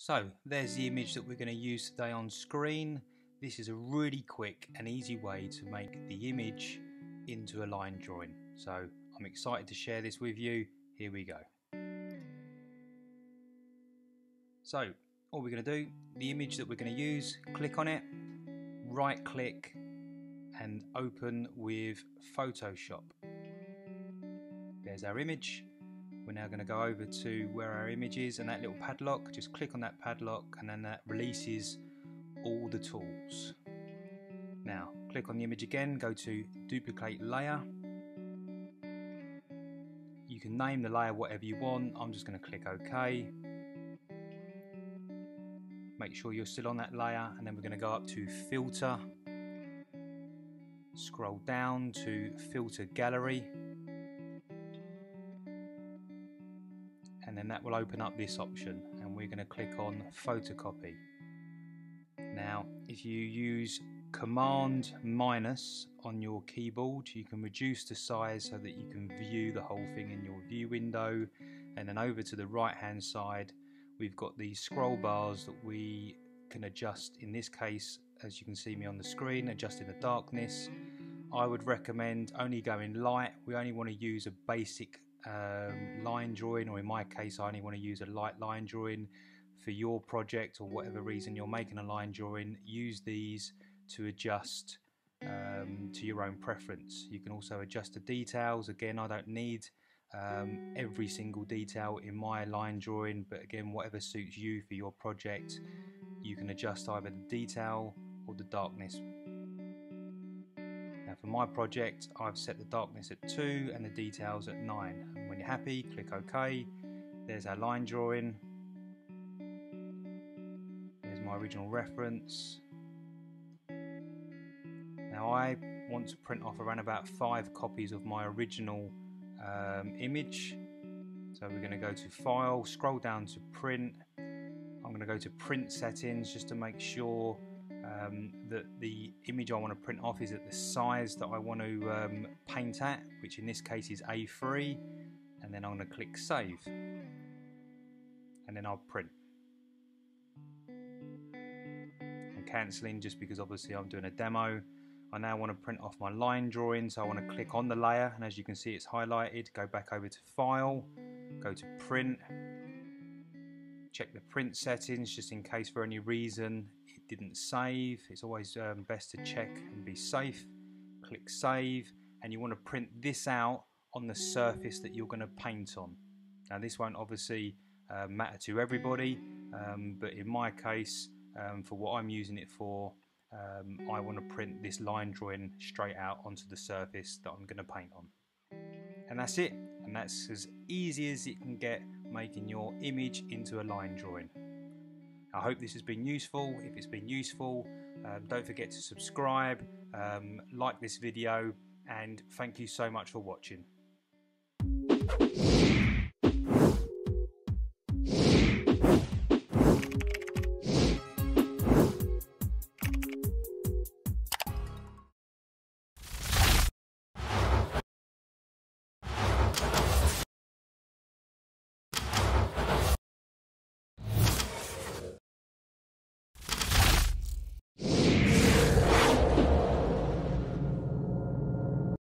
So there's the image that we're going to use today on screen. This is a really quick and easy way to make the image into a line drawing. So I'm excited to share this with you. Here we go. So all we're going to do, the image that we're going to use, click on it, right click and open with Photoshop. There's our image. We're now going to go over to where our image is and that little padlock, just click on that padlock and then that releases all the tools. Now click on the image again, go to duplicate layer. You can name the layer whatever you want. I'm just going to click OK. Make sure you're still on that layer and then we're going to go up to filter, scroll down to filter gallery. And then that will open up this option and we're going to click on photocopy. Now if you use command minus on your keyboard you can reduce the size so that you can view the whole thing in your view window, and then over to the right hand side we've got these scroll bars that we can adjust. In this case, as you can see me on the screen, adjusting the darkness. I would recommend only going light. We only want to use a basic line drawing, or in my case I only want to use a light line drawing. For your project or whatever reason you're making a line drawing, use these to adjust to your own preference. You can also adjust the details. Again, I don't need every single detail in my line drawing, but again whatever suits you for your project, you can adjust either the detail or the darkness. Now for my project I've set the darkness at 2 and the details at 9, and when you're happy click OK. There's our line drawing, there's my original reference. Now I want to print off around about 5 copies of my original image, so we're going to go to file, scroll down to print. I'm going to go to print settings just to make sure that the image I want to print off is at the size that I want to paint at, which in this case is A3, and then I'm going to click save and then I'll print. I'm cancelling just because obviously I'm doing a demo. I now want to print off my line drawing, so I want to click on the layer and as you can see it's highlighted. Go back over to file, go to print, check the print settings just in case for any reason it didn't save. It's always best to check and be safe. Click save, and you want to print this out on the surface that you're going to paint on. Now this won't obviously matter to everybody, but in my case for what I'm using it for, I want to print this line drawing straight out onto the surface that I'm going to paint on. And that's it, and that's as easy as it can get, making your image into a line drawing. I hope this has been useful. If it's been useful, don't forget to subscribe, like this video, and thank you so much for watching.